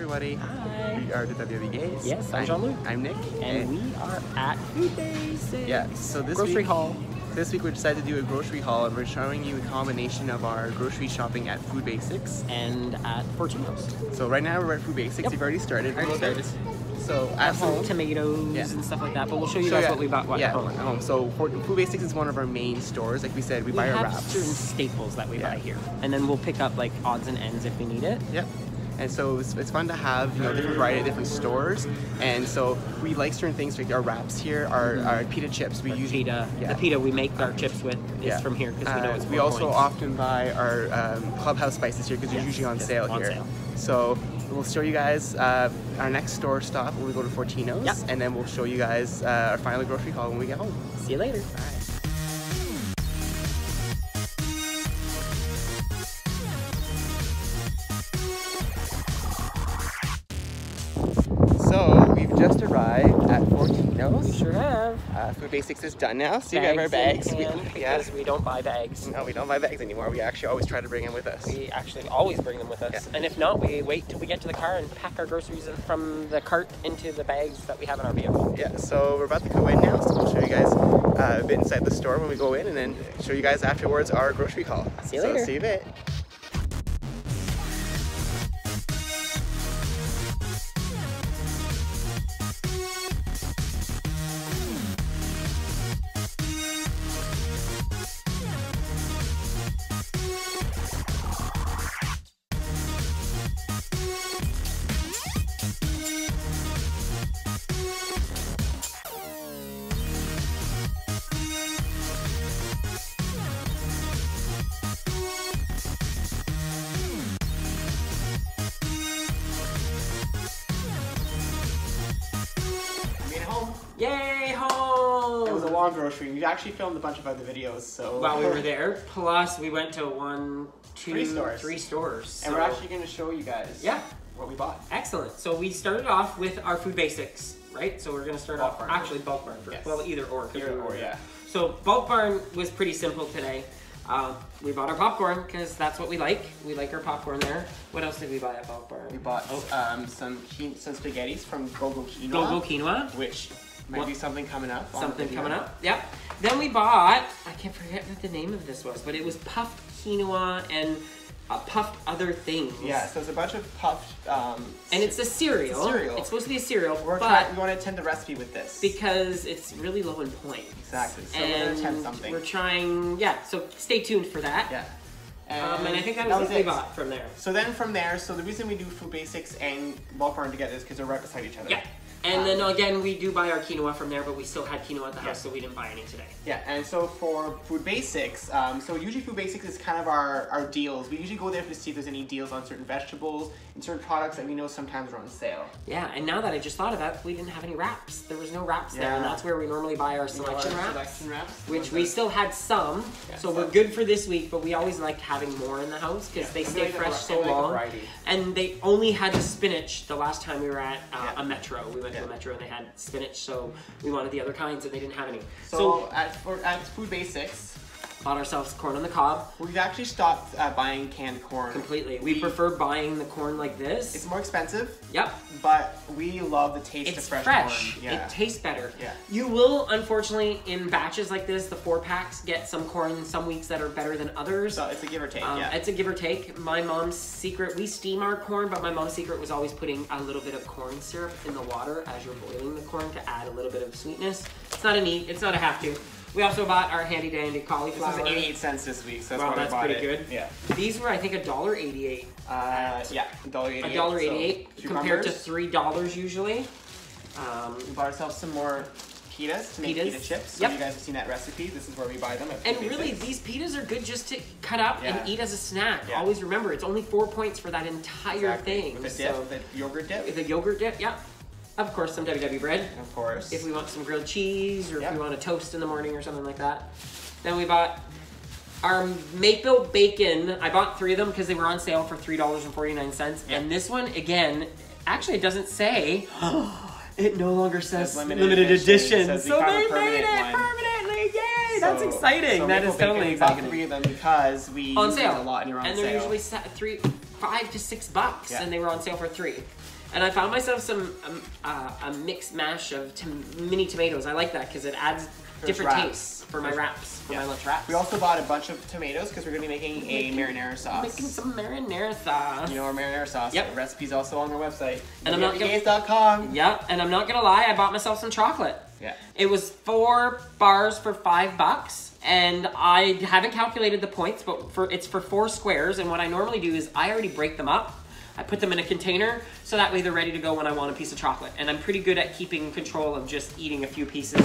everybody. Hi. We are the WW Gays. Yes, I'm Jean-Luc. I'm Nick. And we are at Food Basics. Yeah, so this grocery haul. This week we decided to do a grocery haul, and we're showing you a combination of our grocery shopping at Food Basics and at Fortinos. So right now we're at Food Basics. Yep. We've already started. So at home, tomatoes and stuff like that, but we'll show you guys what we bought at home. So Food Basics is one of our main stores. Like we said, we buy our wraps. Certain staples that we buy here, and then we'll pick up like odds and ends if we need it. Yep. And so it's fun to have, you know, different variety of different stores. And so we like certain things like our wraps here, our pita chips. We use pita. Yeah. The pita we make our chips with is from here because we know it's. We also often buy our clubhouse spices here because they're usually on sale here. So we'll show you guys our next store stop when we go to Fortinos, and then we'll show you guys our final grocery haul when we get home. See you later. Bye. So we've just arrived at Fortinos. We sure have. Food Basics is done now, so you have our bags. Because we don't buy bags. No, we don't buy bags anymore. We actually always try to bring them with us. We actually always bring them with us. Yeah. And if not, we wait till we get to the car and pack our groceries from the cart into the bags that we have in our vehicle. Yeah, so we're about to go in now, so we'll show you guys a bit inside the store when we go in, and then show you guys afterwards our grocery haul. See you later. So see you in a bit. Yay, home! It was a long grocery. We actually filmed a bunch of other videos, so... While we were there, plus we went to three stores. So... And we're actually going to show you guys what we bought. Excellent. So we started off with our Food Basics, right? So we're going to start off... Actually, Bulk Barn. Yes. Well, either or. So Bulk Barn was pretty simple today. We bought our popcorn because that's what we like. We like our popcorn there. What else did we buy at Bulk Barn? We bought some spaghettis from Gogo Quinoa. Gogo Quinoa. Which... Might be something coming up. Something coming up, yep. Then we bought, I can't forget what the name of this was, but it was puffed quinoa and puffed other things. Yeah, so it's a bunch of puffed... and it's a cereal. It's supposed to be a cereal, but... We want to attempt the recipe with this. Because it's really low in points. Exactly, so we're going to attempt something. We're trying, so stay tuned for that. Yeah. And I think that was what we bought from there. So then from there, so the reason we do Food Basics and Bulk Barn together is because they're right beside each other. Yeah. And then again, we do buy our quinoa from there, but we still had quinoa at the house, so we didn't buy any today. Yeah, and so for Food Basics, so usually Food Basics is kind of our deals. We usually go there to see if there's any deals on certain vegetables and certain products that we know sometimes are on sale. Yeah, and now that I just thought of that, we didn't have any wraps. There was no wraps there, and that's where we normally buy our selection wraps. Which we still had some, so we're good for this week, but we always liked having more in the house because they stay fresh so long. And they only had the spinach the last time we were at a Metro. We went to the Metro and they had spinach, so we wanted the other kinds and they didn't have any. So at Food Basics, bought ourselves corn on the cob. We've actually stopped buying canned corn. Completely. We prefer buying the corn like this. It's more expensive. Yep. But we love the taste of fresh corn. It tastes better. Yeah. You will, unfortunately, in batches like this, the 4-packs get some corn some weeks that are better than others. So it's a give or take, It's a give or take. My mom's secret, we steam our corn, but my mom's secret was always putting a little bit of corn syrup in the water as you're boiling the corn to add a little bit of sweetness. It's not a need, it's not a have to. We also bought our handy dandy cauliflower. This was 88 cents this week, so that's why we bought it. Wow, that's pretty good. Yeah. These were, I think, $1.88. Yeah, $1.88. $1.88 compared to $3 usually. We bought ourselves some more pitas to make pita chips. So you guys have seen that recipe. This is where we buy them. And really, these pitas are good just to cut up and eat as a snack. Yeah. Always remember, it's only 4 points for that entire thing. The dip, the yogurt dip. The yogurt dip, Of course, some WW bread. Of course. If we want some grilled cheese, or if we want a toast in the morning or something like that. Then we bought our maple bacon. I bought 3 of them because they were on sale for $3.49. Yeah. And this one, again, actually it doesn't say. It no longer says limited edition. So they made it permanently. Yay! That's exciting. That is totally exciting. We bought 3 of them because we on sale a lot, and you're on sale. And they're usually 3. $5 to $6, yeah, and they were on sale for $3. And I found myself some a mixed mash of mini tomatoes. I like that because it adds different tastes for my wraps, for my lunch wraps. We also bought a bunch of tomatoes because we're going to be making a marinara sauce. Making some marinara sauce. You know our marinara sauce. Yep. The recipe's also on our website. And wwgays.com. Yep. And I'm not going to lie, I bought myself some chocolate. Yeah. It was 4 bars for $5, and I haven't calculated the points, but it's for 4 squares. And what I normally do is I already break them up. I put them in a container, so that way they're ready to go when I want a piece of chocolate. And I'm pretty good at keeping control of just eating a few pieces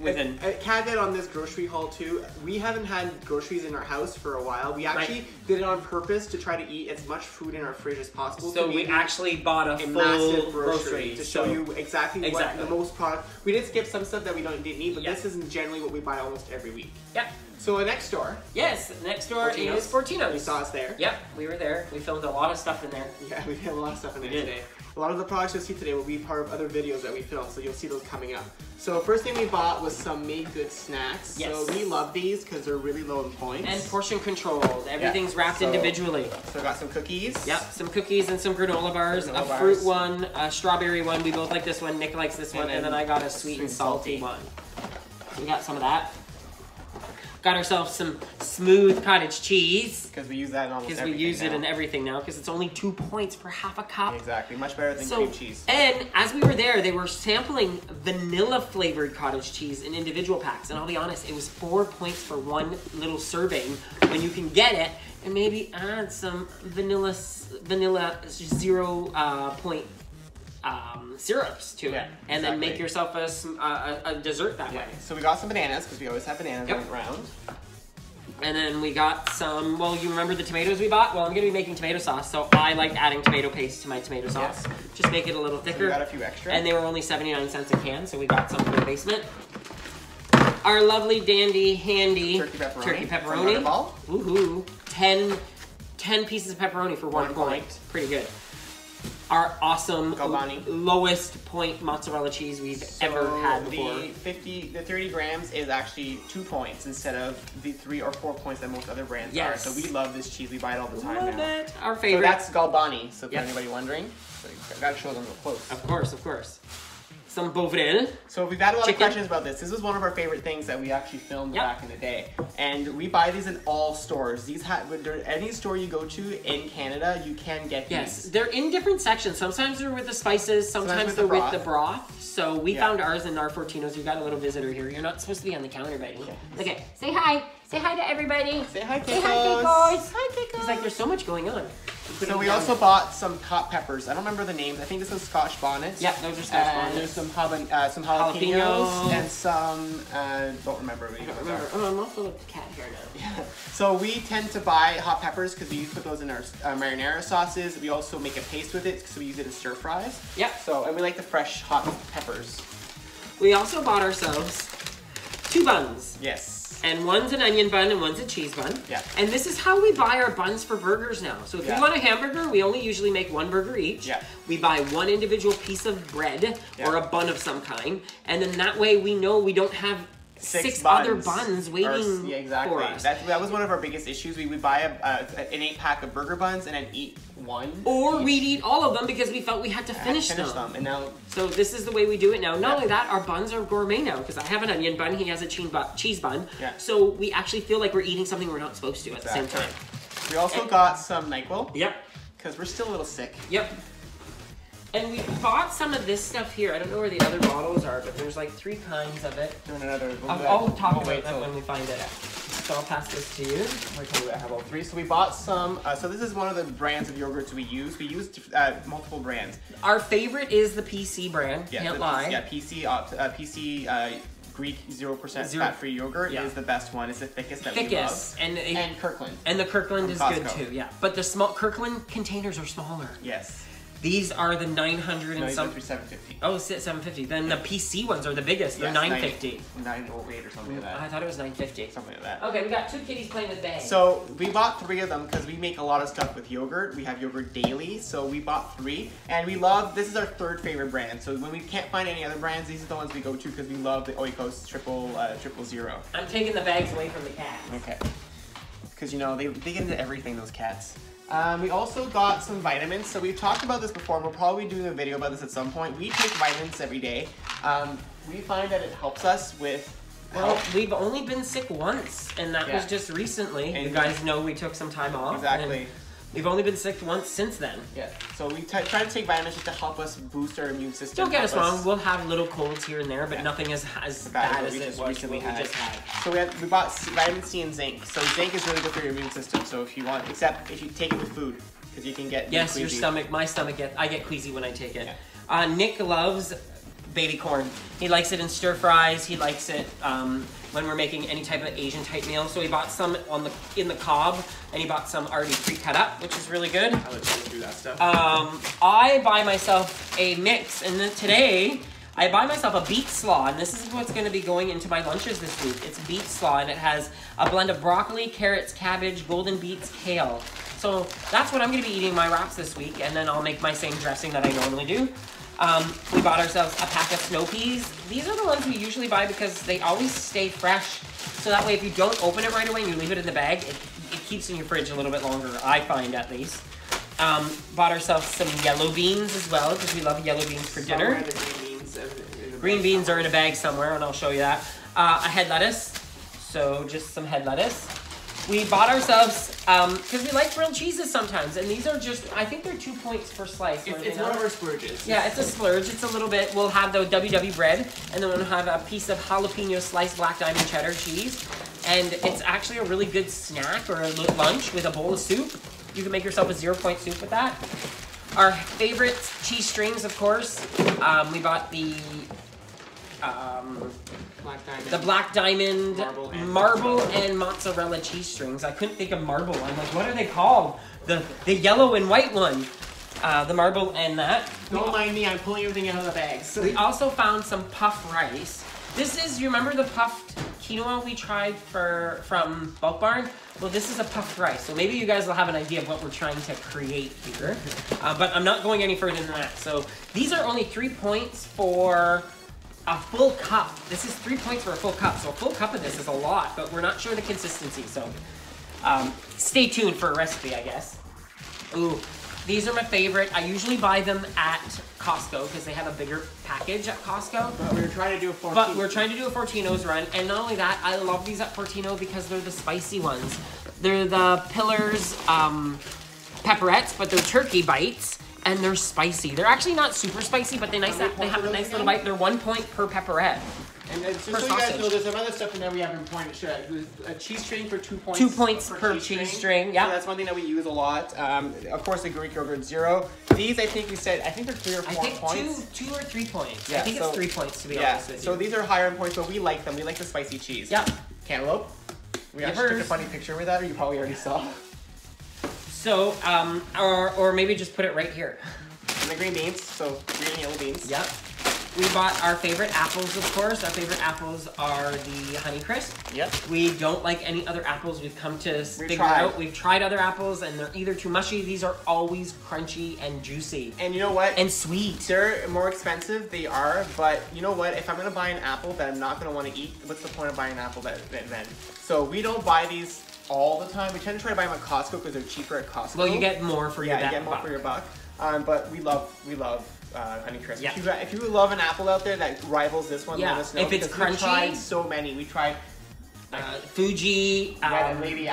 within. A caveat on this grocery haul too, we haven't had groceries in our house for a while. We actually did it on purpose to try to eat as much food in our fridge as possible. So we actually bought a full grocery to show you exactly what the most product. We did skip some stuff that we didn't need, but this is generally what we buy almost every week. Yep. So the next door. Yes, the next door is Fortinos. You saw us there. Yep, we were there. We filmed a lot of stuff in there. Yeah, we did a lot of stuff in there today. A lot of the products you'll see today will be part of other videos that we filmed, so you'll see those coming up. So first thing we bought was some make-good snacks. Yes. So we love these because they're really low in points. And portion controlled. Everything's wrapped individually. So we got some cookies. Yep, some cookies and some granola bars. A fruit one, a strawberry one. We both like this one. Nick likes this one. And then I got a sweet and salty one. We got some of that. Got ourselves some smooth cottage cheese. Because we use that in almost everything. Because we use it in everything now, because it's only 2 points for half a cup. Exactly, much better than cream cheese. And as we were there, they were sampling vanilla flavored cottage cheese in individual packs. And I'll be honest, it was 4 points for one little serving when you can get it and maybe add some vanilla 0 point syrups to it, and then make yourself a dessert that way. So we got some bananas because we always have bananas around. And then we got some, well, you remember the tomatoes we bought? Well, I'm gonna be making tomato sauce, so I like adding tomato paste to my tomato sauce. Just make it a little thicker. So we got a few extra. And they were only 79 cents a can, so we got some from the basement. Our lovely dandy handy turkey pepperoni. Woohoo. 10 pieces of pepperoni for one point. Pretty good. Our awesome Galbani. Lowest point mozzarella cheese we've ever had before. The 30 grams is actually 2 points instead of the 3 or 4 points that most other brands are. So we love this cheese. We buy it all the time now. Our favorite. So that's Galbani. So if anybody wondering, so you gotta show them real close. Of course, of course. Some Bovril. So we've had a lot of questions about this. This was one of our favorite things that we actually filmed back in the day. And we buy these in all stores. These any store you go to in Canada, you can get these. Yes, they're in different sections. Sometimes they're with the spices, sometimes they're with the broth. So we found ours in our Fortinos. We've got a little visitor here. You're not supposed to be on the counter, buddy. Yeah. Okay, say hi. Say hi to everybody. Say hi, Kekos. Say hi, Kekos. Hi, Kekos. He's like, there's so much going on. So we also bought some hot peppers. I don't remember the names. I think this was Scotch Bonnets. Yeah, those are Scotch Bonnets. There's some jalapenos and some don't remember. I don't remember. Oh, I'm also with the cat hair now. Yeah. So we tend to buy hot peppers because we put those in our marinara sauces. We also make a paste with it because we use it in stir fries. Yeah. So and we like the fresh hot peppers. We also bought ourselves 2 buns. Yes. And one's an onion bun and one's a cheese bun. Yeah. And this is how we buy our buns for burgers now. So if you want a hamburger, we only usually make 1 burger each. Yeah. We buy 1 individual piece of bread or a bun of some kind. And then that way we know we don't have six other buns waiting for us. That was one of our biggest issues. We would buy an 8-pack of burger buns and then eat 1. Or we'd eat all of them because we felt we had to finish them. And now, so this is the way we do it now. Not only that, our buns are gourmet now because I have an onion bun, he has a cheese bun. Yeah. So we actually feel like we're eating something we're not supposed to at the same time. We also got some NyQuil. Yep. Because we're still a little sick. Yep. And we bought some of this stuff here. I don't know where the other bottles are, but there's like 3 kinds of it. I'll talk about that when we find it. So I'll pass this to you. I have all 3. So we bought some, so this is one of the brands of yogurts we use. We used multiple brands. Our favorite is the PC brand, can't lie. Yeah, PC Greek 0% fat-free yogurt is the best one. It's the thickest that we love. And Kirkland. And the Kirkland is good too, yeah. But the small Kirkland containers are smaller. Yes. These are the 900 and some. 750. Oh, 750. Then the PC ones are the biggest. They're 950. 908 or something like that. I thought it was 950. Something like that. Okay, we got 2 kitties playing with bags. So we bought 3 of them because we make a lot of stuff with yogurt. We have yogurt daily, so we bought 3. And we love, this is our 3rd favorite brand. So when we can't find any other brands, these are the ones we go to because we love the Oikos 000. I'm taking the bags away from the cats. Okay. Because you know, they get into everything, those cats. We also got some vitamins. So we've talked about this before. We'll probably be doing a video about this at some point. We take vitamins every day. We find that it helps us with health. We've only been sick once, and that was just recently. And you guys know we took some time off. Exactly. We've only been sick once since then. Yeah, so we try to take vitamins just to help us boost our immune system. Don't get us wrong, we'll have little colds here and there, but nothing as bad as it was we just had. So we bought vitamin C and zinc. So zinc is really good for your immune system, so if you want, except if you take it with food, because you can get queasy. Your stomach, my stomach, I get queasy when I take it. Yeah. Nick loves baby corn. He likes it in stir fries, he likes it when we're making any type of Asian type meal. So he bought some in the cob, and he bought some already pre-cut up, which is really good. I would do that stuff. I buy myself a mix, and then today I buy myself a beet slaw, and this is what's gonna be going into my lunches this week. It's beet slaw, and it has a blend of broccoli, carrots, cabbage, golden beets, kale. So that's what I'm gonna be eating my wraps this week, and then I'll make my same dressing that I normally do. We bought ourselves a pack of snow peas. These are the ones we usually buy because they always stay fresh. So that way if you don't open it right away and you leave it in the bag, it keeps in your fridge a little bit longer, I find at least. Bought ourselves some yellow beans as well because we love yellow beans for dinner. Green beans are in a bag somewhere, and I'll show you that. A head lettuce, so just some head lettuce. We bought ourselves, because we like grilled cheeses sometimes, and these are just, I think they're 2 points per slice. It's one of our splurges. Yeah, it's a splurge. It's a little bit, we'll have the WW bread, and then we'll have a piece of jalapeno sliced black diamond cheddar cheese, and it's actually a really good snack or a lunch with a bowl of soup. You can make yourself a 0 point soup with that. Our favorite cheese strings, of course. We bought the... Black Diamond. The Black Diamond marble and mozzarella cheese strings. I couldn't think of marble. I'm like, what are they called? The yellow and white one. The marble and that. Don't mind me, I'm pulling everything out of the bags. So we also found some puff rice. This is, you remember the puffed quinoa we tried from Bulk Barn? Well, this is a puffed rice. So maybe you guys will have an idea of what we're trying to create here. But I'm not going any further than that. So these are only 3 points for... a full cup. This is 3 points for a full cup. So a full cup of this is a lot, but we're not sure the consistency. So stay tuned for a recipe, I guess. Ooh, these are my favorite. I usually buy them at Costco because they have a bigger package at Costco. But we're trying to do a Fortinos. But we're trying to do a Fortinos run. And not only that, I love these at Fortino because they're the spicy ones. They're the Pillars pepperettes, but they're turkey bites. And they're spicy. They're actually not super spicy, but they have a nice little bite. They're 1 point per pepperette. And just so you guys know, there's some other stuff in there we haven't pointed to. A cheese string for 2 points. 2 points per cheese string, yeah. So that's one thing that we use a lot. Of course, the Greek yogurt zero. These, I think we said, I think they're 3 or 4 points. Two or 3 points. Yeah, I think it's 3 points, to be honest with you. So these are higher in points, but we like them. We like the spicy cheese. Yeah. Cantaloupe. We actually took a funny picture with that, or you probably already saw. So, or maybe just put it right here. And the green beans, so green and yellow beans. Yep. We bought our favorite apples, of course. Our favorite apples are the Honeycrisp. Yep. We don't like any other apples. We've come to figure out. We've tried other apples, and they're either too mushy. These are always crunchy and juicy. And you know what? And sweet. They're more expensive. They are, but you know what? If I'm gonna buy an apple that I'm not gonna want to eat, what's the point of buying an apple then? So we don't buy these all the time. We tend to try to buy them at Costco because they're cheaper at Costco. Well, you get more for your buck. Yeah, you get more for your buck. But we love Honeycrisp. Yeah. If you love an apple out there that rivals this one, let us know. If it's crunchy, we tried so many. We tried Fuji, Lady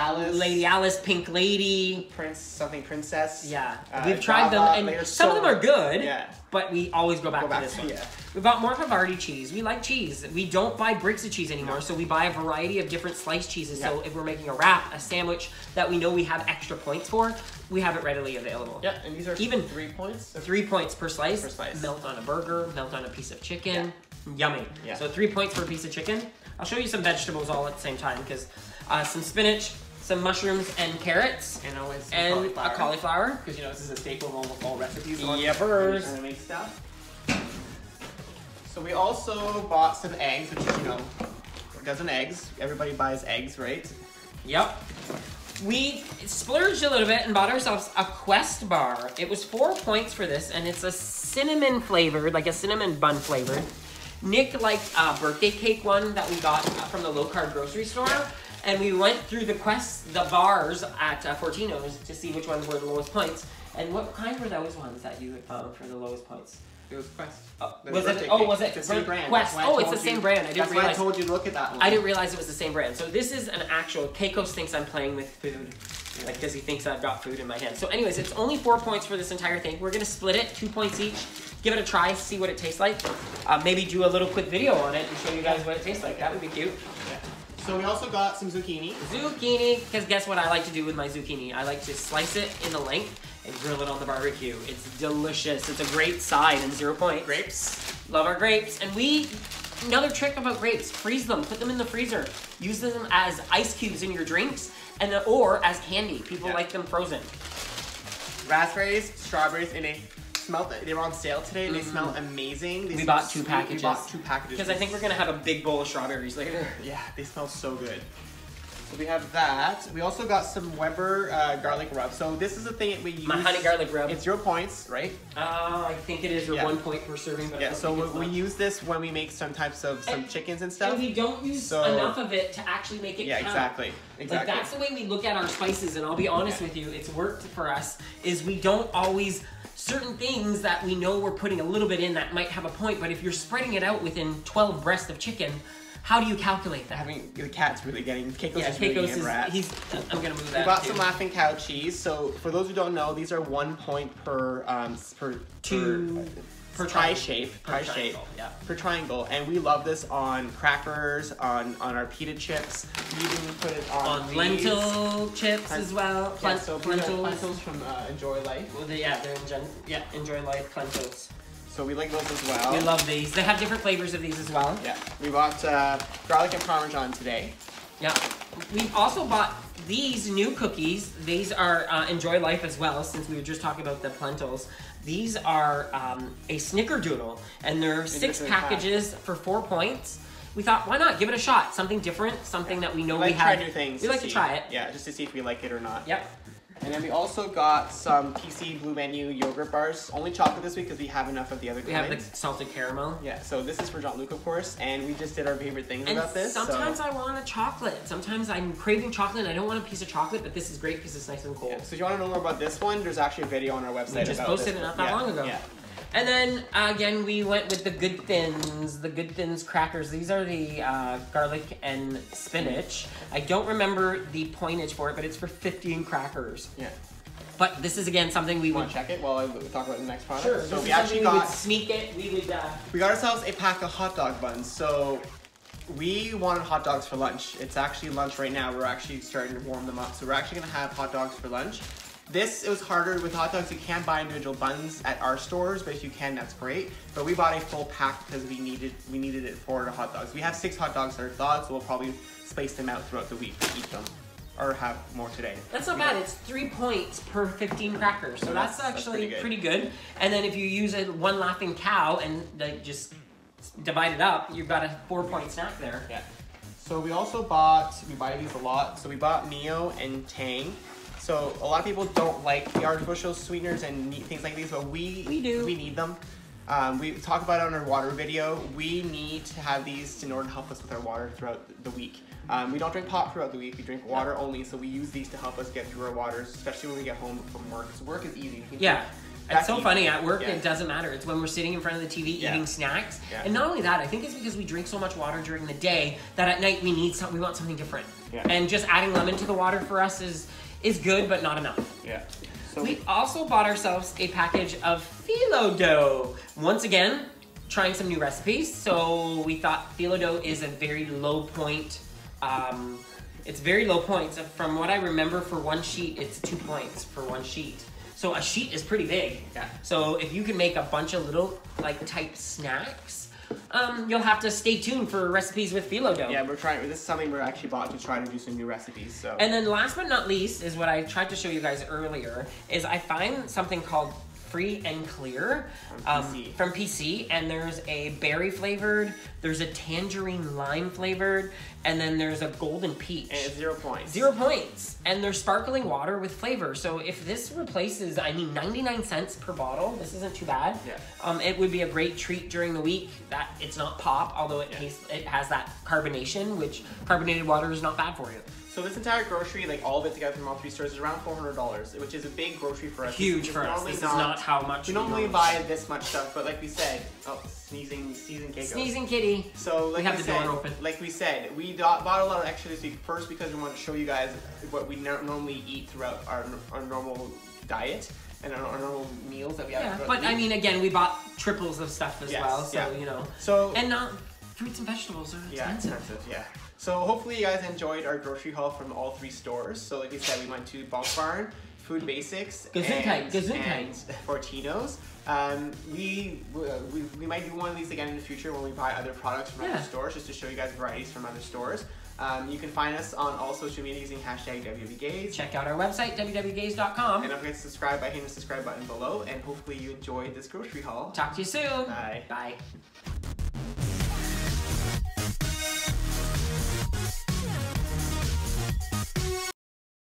Alice, Pink Lady, Princess. Yeah, we've tried Java, them, and some of them are good. Yeah. But we always go back to this one. Yeah. We bought more Havarti cheese. We like cheese. We don't buy bricks of cheese anymore, so we buy a variety of different sliced cheeses. Yeah. So if we're making a wrap, a sandwich that we know we have extra points for, we have it readily available. Yeah, and these are even 3 points? 3 points per slice. Per slice. Melt on a burger, melt on a piece of chicken. Yeah. Yummy. Yeah. So 3 points for a piece of chicken. I'll show you some vegetables all at the same time, because some spinach, some mushrooms and carrots, and always a cauliflower, because you know this is a staple of almost all recipes. Yeppers. And make stuff. So we also bought some eggs, which is, you know, a dozen eggs. Everybody buys eggs, right? Yep. We splurged a little bit and bought ourselves a Quest bar. It was 4 points for this, and it's a cinnamon flavored, like a cinnamon bun flavored. Nick liked a birthday cake one that we got from the low-carb grocery store. and we went through the bars at Fortinos to see which ones were the lowest points. And what kind were those ones that you had found for the lowest points? It was Quest. Was it the same brand? Quest. Oh, it's the same brand. I didn't realize. That's why I told you to look at that one. I didn't realize it was the same brand. So this is an actual, Kekos thinks I'm playing with food. Yeah. Like, because he thinks I've got food in my hand. So anyways, it's only 4 points for this entire thing. We're going to split it, 2 points each, give it a try, see what it tastes like. Maybe do a little quick video on it and show you guys what it tastes like. That would be cute. Yeah. So we also got some zucchini. Zucchini, because guess what I like to do with my zucchini? I like to slice it in the length and grill it on the barbecue. It's delicious. It's a great side and 0 point. Grapes. Love our grapes. And another trick about grapes, freeze them, put them in the freezer. Use them as ice cubes in your drinks or as candy. People like them frozen. Raspberries, strawberries, and they were on sale today. They smell amazing. They smell sweet. We bought 2 packages. Because I think we're gonna have a big bowl of strawberries later. Yeah, they smell so good. So we have that. We also got some Weber garlic rub. So this is the thing that we use. My honey garlic rub. It's 0 points, right? I think it is, or 1 point per serving. But yeah, so we use this when we make some types of chickens and stuff. And we don't use enough of it to actually make it count. Yeah, exactly. Like, that's the way we look at our spices, and I'll be honest with you, it's worked for us, is we don't always, certain things that we know we're putting a little bit in that might have a point, but if you're spreading it out within 12 breasts of chicken, how do you calculate that? The cat's really getting, I'm gonna move that. We bought some Laughing Cow cheese. So for those who don't know, these are 1 point per triangle. And we love this on crackers, on our pita chips. We even put it on lentil chips as well. Yeah, so plentils from Enjoy Life. Well, Enjoy Life plentils. So we like those as well. We love these. They have different flavors of these as well. Yeah. We bought garlic and parmesan today. Yeah. We've also bought these new cookies. These are Enjoy Life as well, since we were just talking about the plentils. These are a snickerdoodle, and they're 6 packages for 4 points. We thought, why not give it a shot? Something different, something that we know we have. We like to try new things. We like to try it. Yeah, just to see if we like it or not. Yep. And then we also got some PC Blue Menu yogurt bars. Only chocolate this week because we have enough of the other kinds. We have the salted caramel. Yeah, so this is for Jean-Luc, of course, and we just did our favorite things about this. Sometimes I want a chocolate. Sometimes I'm craving chocolate and I don't want a piece of chocolate, but this is great because it's nice and cold. Yeah. So if you want to know more about this one, there's actually a video on our website about this. We just posted it not that long ago. Yeah. And then, again, we went with the Good Thins, crackers. These are the garlic and spinach. I don't remember the pointage for it, but it's for 15 crackers. Yeah. But this is, again, something we want to check it while I talk about the next product. Sure. So we actually got... We got ourselves a pack of hot dog buns. So we wanted hot dogs for lunch. It's actually lunch right now. We're actually starting to warm them up. So we're actually going to have hot dogs for lunch. It was harder with hot dogs. You can buy individual buns at our stores, but if you can, that's great. But we bought a full pack because we needed it for the hot dogs. We have 6 hot dogs that are thawed, so we'll probably space them out throughout the week to eat them, or have more today. That's not bad. It's 3 points per 15 crackers, so that's actually pretty good. And then if you use one Laughing Cow and just divide it up, you've got a 4-point snack there. Yeah. So we also bought, we buy these a lot. So we bought Neo and Tang. So a lot of people don't like the artificial sweeteners and things like these, but we do. We need them. We talk about it on our water video. We need to have these in order to help us with our water throughout the week. We don't drink pop throughout the week. We drink water only, so we use these to help us get through our waters, especially when we get home from work. So work is easy. Yeah. It's so funny, at work it doesn't matter. It's when we're sitting in front of the TV eating snacks. Yeah. And not only that, I think it's because we drink so much water during the day that at night we want something different. Yeah. And just adding lemon to the water for us is good, but not enough. Yeah. So we also bought ourselves a package of phyllo dough. Once again, trying some new recipes. So we thought phyllo dough is a very low point. It's very low points. From what I remember, for one sheet, it's 2 points for one sheet. So a sheet is pretty big. Yeah. So if you can make a bunch of little type snacks, you'll have to stay tuned for recipes with phyllo dough. Yeah, we're trying. This is something we're actually bought to try to do some new recipes. So. And then last but not least is what I tried to show you guys earlier. I find something called free and clear from PC, and there's a berry flavored, there's a tangerine lime flavored, and then there's a golden peach. And it's 0 points. 0 points. And there's sparkling water with flavor. So if this replaces, I mean, 99 cents per bottle, this isn't too bad. Yeah. It would be a great treat during the week. That it's not pop, although it tastes, it has that carbonation, which carbonated water is not bad for you. So this entire grocery, like all of it together from all three stores, is around $400, which is a big grocery for us. Huge for us. This is not how much we normally buy this much stuff, but like we said, oh, sneezing Kekos. Sneezing kitty. So like we have the door open. Like we said, we bought a lot of extra this week first because we want to show you guys what we normally eat throughout our normal diet and our normal meals that we have. Yeah, but I mean, again, we bought triples of stuff as well, so you know. So and not fruits and vegetables are expensive. Yeah, expensive. Yeah. So hopefully you guys enjoyed our grocery haul from all three stores. So like we said, we went to Bulk Barn, Food Basics, and Fortinos. We might do one of these again in the future when we buy other products from other stores, just to show you guys varieties from other stores. You can find us on all social media using hashtag WWGays. Check out our website, wwgays.com. And don't forget to subscribe by hitting the subscribe button below. And hopefully you enjoyed this grocery haul. Talk to you soon. Bye. Bye.